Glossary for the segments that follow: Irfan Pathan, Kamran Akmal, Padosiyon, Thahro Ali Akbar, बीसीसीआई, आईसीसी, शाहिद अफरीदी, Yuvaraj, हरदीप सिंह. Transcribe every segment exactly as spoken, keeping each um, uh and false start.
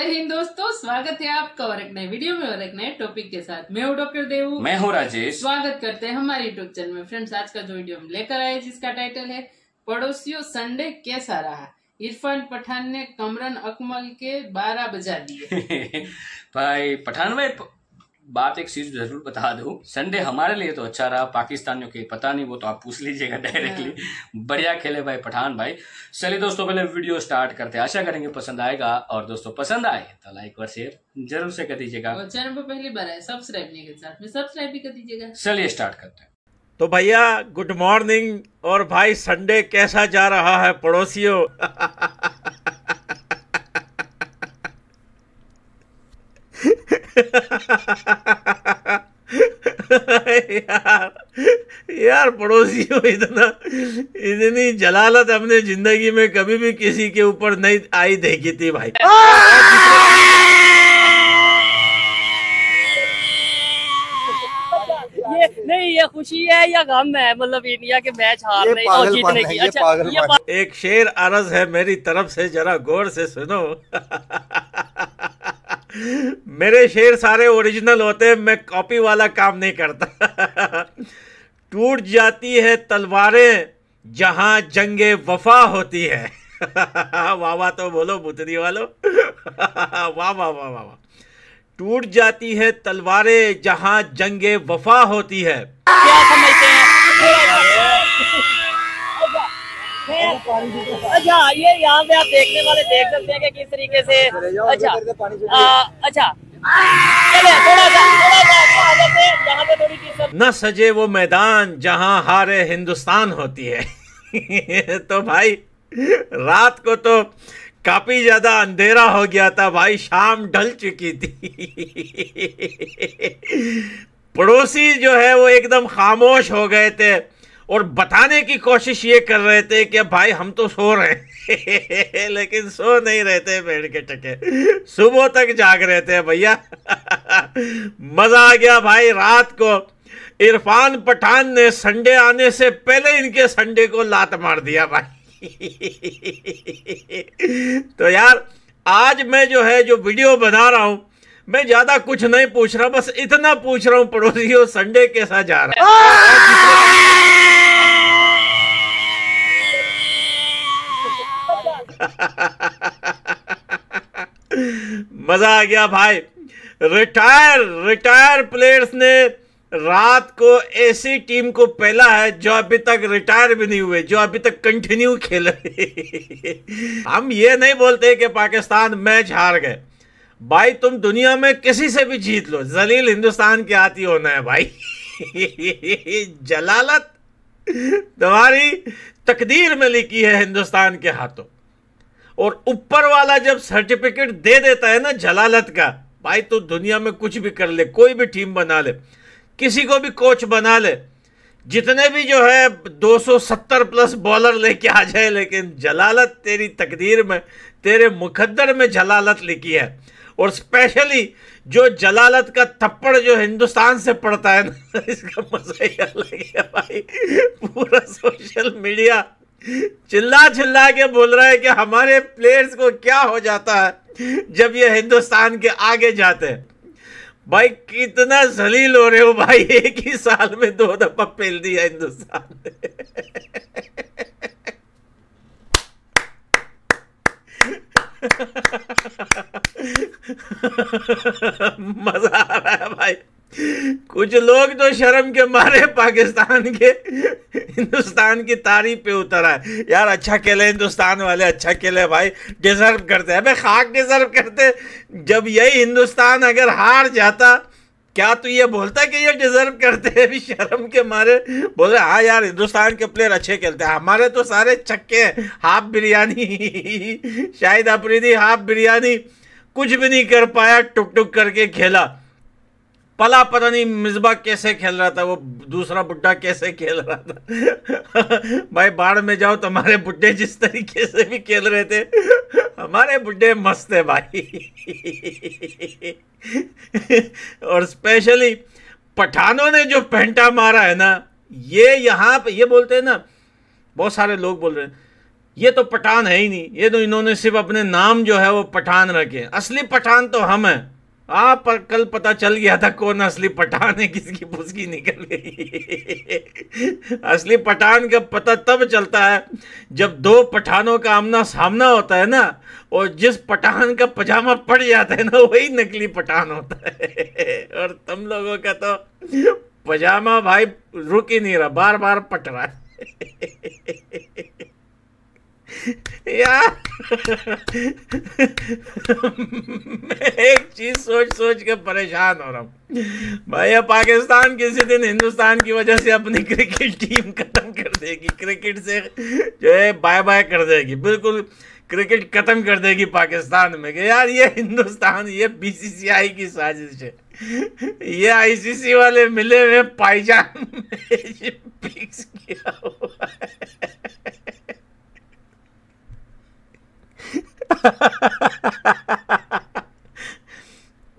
जय हिंद दोस्तों, स्वागत है आपका और एक नए वीडियो में और एक नए टॉपिक के साथ। मैं हूँ डॉक्टर देव, मैं हूँ राजेश। स्वागत करते हैं हमारे यूट्यूब चैनल में। फ्रेंड्स, आज का जो वीडियो हम लेकर आए जिसका टाइटल है पड़ोसियों संडे कैसा रहा। इरफान पठान ने कमरान अकमल के बारह बजा दिए। भाई पठान भाई, बात एक चीज जरूर बता दो, संडे हमारे लिए तो अच्छा रहा, पाकिस्तानियों के पता नहीं, वो तो आप पूछ लीजिएगा डायरेक्टली। बढ़िया खेले भाई पठान भाई। चलिए दोस्तों, पहले वीडियो स्टार्ट करते हैं, आशा करेंगे पसंद आएगा। और दोस्तों पसंद आए तो लाइक और शेयर जरूर से कर दीजिएगा, और चैनल पर पहली बार आए सब्सक्राइब नहीं के साथ में सब्सक्राइब भी कर दीजिएगा। चलिए स्टार्ट करते हैं। तो भैया गुड मॉर्निंग। और भाई संडे कैसा जा रहा है पड़ोसियों। यार यार पड़ोसियों, इतना इतनी जलालत अपने जिंदगी में कभी भी किसी के ऊपर नहीं आई देखी थी भाई। ये नहीं, ये खुशी है या गम है, मतलब इंडिया के मैच हार रही और जीतने की। अच्छा, एक शेर अर्ज है मेरी तरफ से, जरा गौर से सुनो। मेरे शेर सारे ओरिजिनल होते हैं, मैं कॉपी वाला काम नहीं करता। टूट जाती है तलवारें जहां जंगे वफा होती है। वाह वाह तो बोलो बुतरी वालों। वाह वाह वाह वाह वाह। टूट जाती है तलवारें जहां जंगे वफा होती है। क्या समझते हैं? अच्छा, ये यहाँ पे आप देखने वाले देख सकते हैं कि किस तरीके से। अच्छा आ, अच्छा चले, थोड़ा सा थोड़ा सा आ जाते हैं जहाँ पे थोड़ी किस्मत न सजे वो मैदान जहाँ हारे हिंदुस्तान होती है। तो भाई रात को तो काफी ज्यादा अंधेरा हो गया था भाई, शाम ढल चुकी थी। पड़ोसी जो है वो एकदम खामोश हो गए थे और बताने की कोशिश ये कर रहे थे कि भाई हम तो सो रहे हैं। लेकिन सो नहीं रहे थे, पेड़ के टके सुबह तक जाग रहे थे भैया। मजा आ गया भाई रात को। इरफान पठान ने संडे आने से पहले इनके संडे को लात मार दिया भाई। तो यार आज मैं जो है जो वीडियो बना रहा हूं, मैं ज्यादा कुछ नहीं पूछ रहा, बस इतना पूछ रहा हूं पड़ोसियों संडे कैसा जा रहा है। मजा आ गया भाई। रिटायर रिटायर प्लेयर्स ने रात को ऐसी टीम को पहला है जो अभी तक रिटायर भी नहीं हुए, जो अभी तक कंटिन्यू खेल रहे। हम ये नहीं बोलते कि पाकिस्तान मैच हार गए भाई, तुम दुनिया में किसी से भी जीत लो, जलील हिंदुस्तान के आती होना है भाई। जलालत तुम्हारी तकदीर में लिखी है हिंदुस्तान के हाथों, और ऊपर वाला जब सर्टिफिकेट दे देता है ना जलालत का भाई, तो दुनिया में कुछ भी कर ले, कोई भी टीम बना ले, किसी को भी कोच बना ले, जितने भी जो है दो सौ सत्तर प्लस बॉलर लेके आ जाए, लेकिन जलालत तेरी तकदीर में, तेरे मुकद्दर में जलालत लिखी है। और स्पेशली जो जलालत का थप्पड़ जो हिंदुस्तान से पड़ता है ना, इसका मजा ही अलग है भाई। पूरा सोशल मीडिया चिल्ला चिल्ला के बोल रहा है कि हमारे प्लेयर्स को क्या हो जाता है जब ये हिंदुस्तान के आगे जाते हैं भाई। कितना जलील हो रहे हो भाई, एक ही साल में दो दफा फेल दिया हिंदुस्तान ने। मजा आ रहा है भाई। कुछ लोग तो शर्म के मारे पाकिस्तान के हिंदुस्तान की तारीफ पे उतर आए। यार अच्छा खेले हिंदुस्तान वाले, अच्छा खेले भाई, डिजर्व करते हैं भाई, खाक डिजर्व करते। जब यही हिंदुस्तान अगर हार जाता, क्या तो ये बोलता कि ये डिजर्व करते हैं? भी शर्म के मारे बोल रहे हाँ यार हिंदुस्तान के प्लेयर अच्छे खेलते हैं, हमारे तो सारे छक्के हैं, हाफ बिरयानी। शाहिद अफरीदी हाफ बिरयानी, कुछ भी नहीं कर पाया, टुक टुक करके खेला। पला पता नहीं मिसबा कैसे खेल रहा था, वो दूसरा बुड्ढा कैसे खेल रहा था। भाई बाढ़ में जाओ, तुम्हारे बुड्ढे जिस तरीके से भी खेल रहे थे, हमारे बुड्ढे मस्त है भाई। और स्पेशली पठानों ने जो पेंटा मारा है ना, ये यहाँ पे ये बोलते हैं ना, बहुत सारे लोग बोल रहे हैं ये तो पठान है ही नहीं, ये तो इन्होंने सिर्फ अपने नाम जो है वो पठान रखे। असली पठान तो हम हैं। आप कल पता चल गया था कौन असली पठान है, किसकी पुस्की निकल गई। असली पठान का पता तब चलता है जब दो पठानों का आमना सामना होता है ना, और जिस पठान का पजामा पड़ जाता है ना वही नकली पठान होता है। और तुम लोगों का तो पजामा भाई रुक ही नहीं रहा, बार बार पट रहा है। यार मैं एक चीज सोच सोच के परेशान हो रहा हूँ भाई। अब पाकिस्तान किसी दिन हिंदुस्तान की वजह से अपनी क्रिकेट टीम खत्म कर देगी, क्रिकेट से जो है बाय बाय कर देगी, बिल्कुल क्रिकेट खत्म कर देगी पाकिस्तान में। कि यार ये हिंदुस्तान, ये बीसीसीआई की साजिश है, ये आईसीसी वाले मिले हुए पायजान में फिक्स किया हुआ है।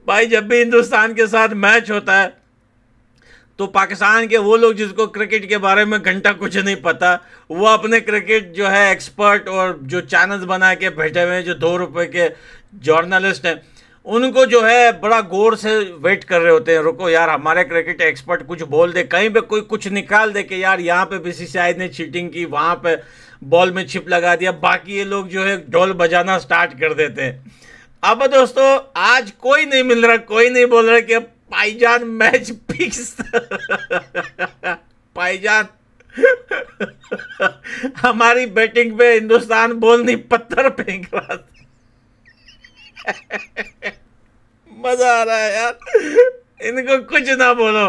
भाई जब भी हिंदुस्तान के साथ मैच होता है तो पाकिस्तान के वो लोग जिसको क्रिकेट के बारे में घंटा कुछ नहीं पता, वो अपने क्रिकेट जो है एक्सपर्ट और जो चैनल्स बना के बैठे हुए हैं, जो दो रुपए के जर्नलिस्ट हैं, उनको जो है बड़ा गौर से वेट कर रहे होते हैं। रुको यार हमारे क्रिकेट एक्सपर्ट कुछ बोल दे, कहीं पे कोई कुछ निकाल दे कि यार यहाँ पे बीसीसीआई ने चीटिंग की, वहाँ पे बॉल में छिप लगा दिया, बाकी ये लोग जो है ढोल बजाना स्टार्ट कर देते हैं। अब दोस्तों आज कोई नहीं मिल रहा, कोई नहीं बोल रहा कि पाईजान मैच फिक्स। पाईजान हमारी बैटिंग पे हिंदुस्तान बोल नहीं पत्थर फेंक रहा था। मजा आ रहा है यार, इनको कुछ ना बोलो,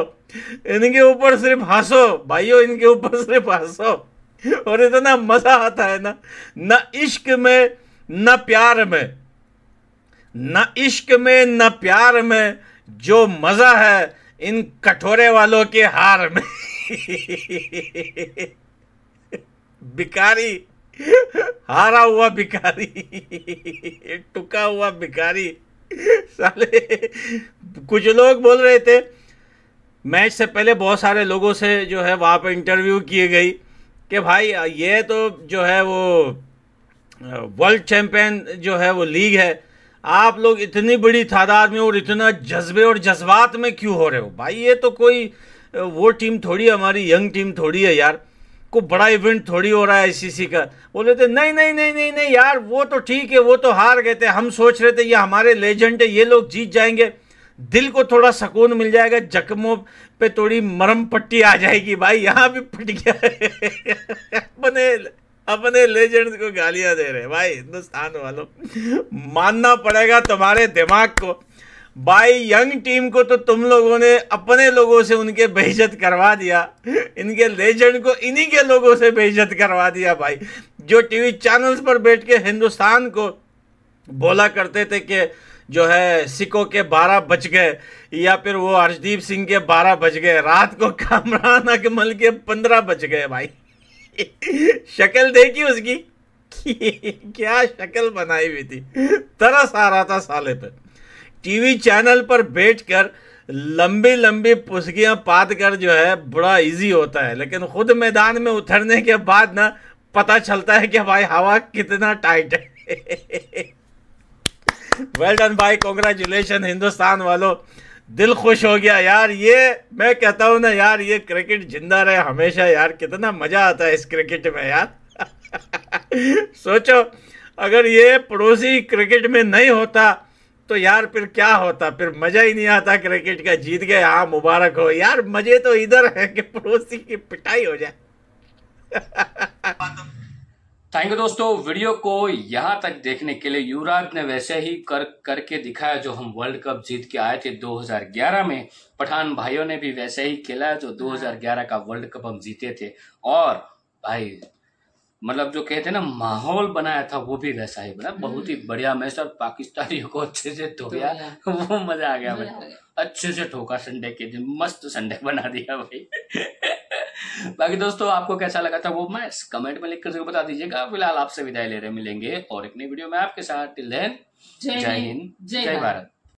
इनके ऊपर सिर्फ हंसो भाइयों, इनके ऊपर सिर्फ हंसो। और इतना मजा आता है ना, ना इश्क में ना प्यार में, ना इश्क में ना प्यार में जो मजा है इन कठोरे वालों के हार में। भिखारी, हारा हुआ भिखारी, टुका हुआ भिखारी साले। कुछ लोग बोल रहे थे मैच से पहले, बहुत सारे लोगों से जो है वहाँ पे इंटरव्यू किए गई कि भाई ये तो जो है वो वर्ल्ड चैम्पियन जो है वो लीग है, आप लोग इतनी बड़ी तादाद में और इतना जज्बे और जज्बात में क्यों हो रहे हो भाई? ये तो कोई वो टीम थोड़ी, हमारी यंग टीम थोड़ी है यार, को बड़ा इवेंट थोड़ी हो रहा है आईसीसी का। बोले थे नहीं नहीं नहीं नहीं नहीं यार, वो तो ठीक है, वो तो हार गए थे, हम सोच रहे थे ये हमारे लेजेंड है, ये लोग जीत जाएंगे, दिल को थोड़ा सुकून मिल जाएगा, जख्मों पे थोड़ी मरम पट्टी आ जाएगी। भाई यहाँ भी पट गया है। अपने अपने लेजेंड्स को गालियाँ दे रहे भाई हिंदुस्तान वालों। मानना पड़ेगा तुम्हारे दिमाग को भाई, यंग टीम को तो तुम लोगों ने अपने लोगों से उनके बेइज्जत करवा दिया, इनके लेजेंड को इन्हीं के लोगों से बेइज्जत करवा दिया। भाई जो टीवी चैनल्स पर बैठ के हिंदुस्तान को बोला करते थे कि जो है सिकों के बारह बज गए, या फिर वो हरदीप सिंह के बारह बज गए, रात को कामरान अकमल के पंद्रह बज गए। भाई शक्ल देखी उसकी, क्या शक्ल बनाई हुई थी, तरस आ रहा था साले पे। टीवी चैनल पर बैठकर लंबी लंबी पुस्कियां पात कर जो है बड़ा इजी होता है, लेकिन खुद मैदान में उतरने के बाद ना पता चलता है कि भाई हवा कितना टाइट है। वेल डन भाई, कॉन्ग्रेचुलेशन हिंदुस्तान वालों, दिल खुश हो गया यार। ये मैं कहता हूँ ना यार, ये क्रिकेट जिंदा रहे हमेशा यार, कितना मजा आता है इस क्रिकेट में यार। सोचो अगर ये पड़ोसी क्रिकेट में नहीं होता तो यार फिर क्या होता, फिर मजा ही नहीं आता क्रिकेट का। जीत गए हाँ, मुबारक हो यार, मजे तो इधर है कि पड़ोसी की पिटाई हो जाए। थैंक यू दोस्तों, वीडियो को यहाँ तक देखने के लिए। युवराज ने वैसे ही कर करके दिखाया जो हम वर्ल्ड कप जीत के आए थे दो हज़ार ग्यारह में। पठान भाइयों ने भी वैसे ही खेला जो दो हज़ार ग्यारह का वर्ल्ड कप हम जीते थे, और भाई मतलब जो कहते हैं ना माहौल बनाया था वो भी वैसा ही बना। बहुत ही बढ़िया मैच, और पाकिस्तानियों को अच्छे से धोया, वो मजा आ गया भाई, अच्छे से ठोका संडे के दिन, मस्त संडे बना दिया भाई। बाकी दोस्तों आपको कैसा लगा था वो मैच कमेंट में लिखकर जरूर बता दीजिएगा। फिलहाल आपसे विदाई ले रहे, मिलेंगे और एक नई वीडियो में आपके साथ। टिल देन जय हिंद, जय भारत।